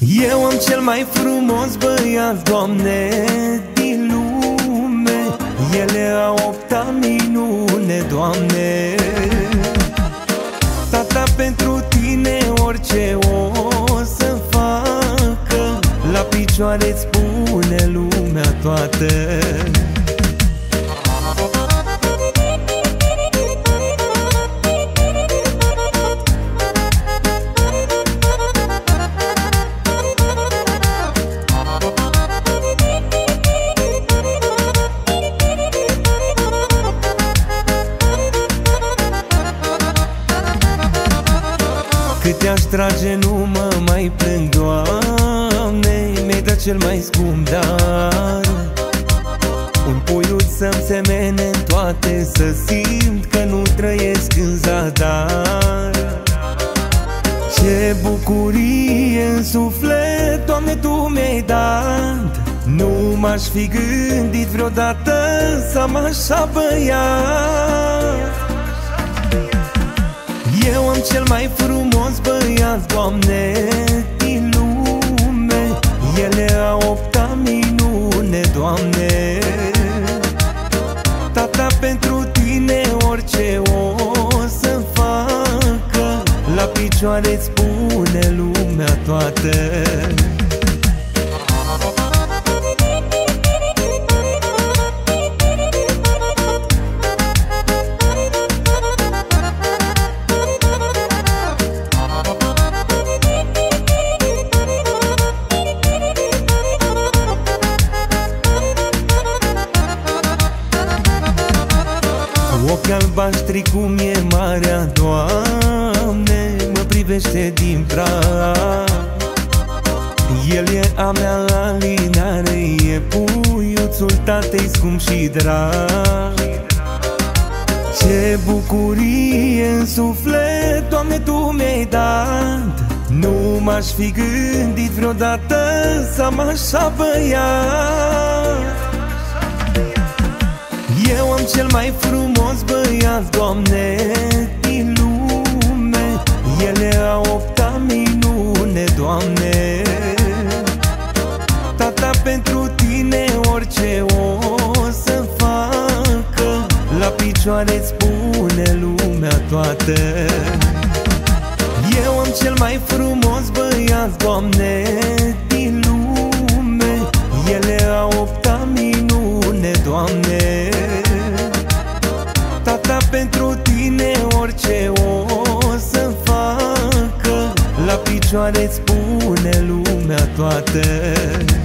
Eu am cel mai frumos băiat, Doamne, din lume. Ele au 8-a minune, Doamne. Tata pentru tine orice o să facă, la picioare-ți pune lumea toată. Cât te-aș trage, nu mă mai plâng, Doamne, mi-ai dat cel mai scump dar. Un puiuț să-mi semene în toate, să simt că nu trăiesc în zadar. Ce bucurie în suflet, Doamne, Tu mi-ai dat, nu m-aș fi gândit vreodată să am așa băiat. Eu am cel mai frumos băiat, Doamne, din lume. Ele au 8-a minune, Doamne. Tata pentru tine orice o să facă, la picioare-ți pune lumea toată. Ochii albaștri cum e marea, Doamne, mă privește din prag. El e a mea alinare, e puiuțul tatei scump și drag. Ce bucurie în suflet, Doamne, Tu mi-ai dat, nu m-aș fi gândit vreodată să am așa băiat. Eu am cel mai frumos băiat, Doamne, din lume. Ele au 8-a minune, Doamne. Tata pentru tine orice o să facă, la picioare-ți pune lumea toată. Eu am cel mai frumos băiat, Doamne, din lume. Ele au 8-a minune, Doamne. Tata pentru tine orice o să facă, la picioare-ți pune lumea toată.